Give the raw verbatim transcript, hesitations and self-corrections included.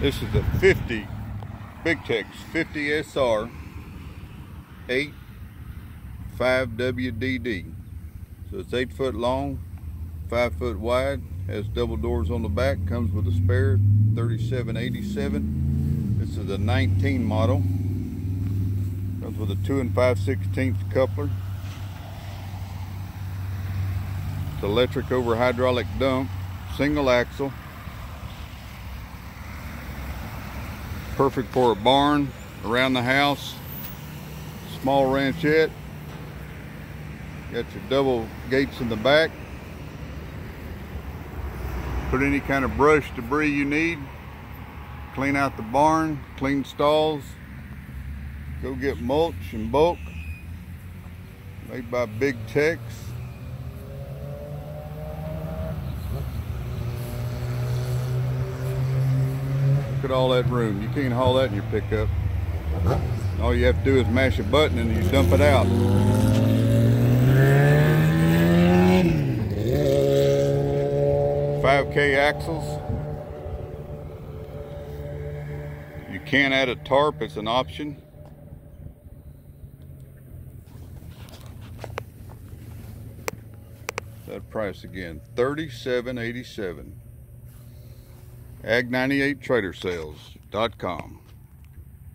This is a fifty Big Tex fifty S R eight five W D D. So it's eight foot long, five foot wide, has double doors on the back, comes with a spare thirty-seven eighty-seven. This is a nineteen model. Comes with a two and five sixteenth coupler. It's electric over hydraulic dump, single axle. Perfect for a barn, around the house, small ranchette. Got your double gates in the back. Put any kind of brush, debris you need. Clean out the barn, clean stalls. Go get mulch in bulk. Made by Big Tex. At all that room. You can't haul that in your pickup. All you have to do is mash a button and you dump it out. five K axles. You can add a tarp, it's an option. That price again, thirty-seven eighty-seven. Ag ninety-eight Trailer Sales dot com.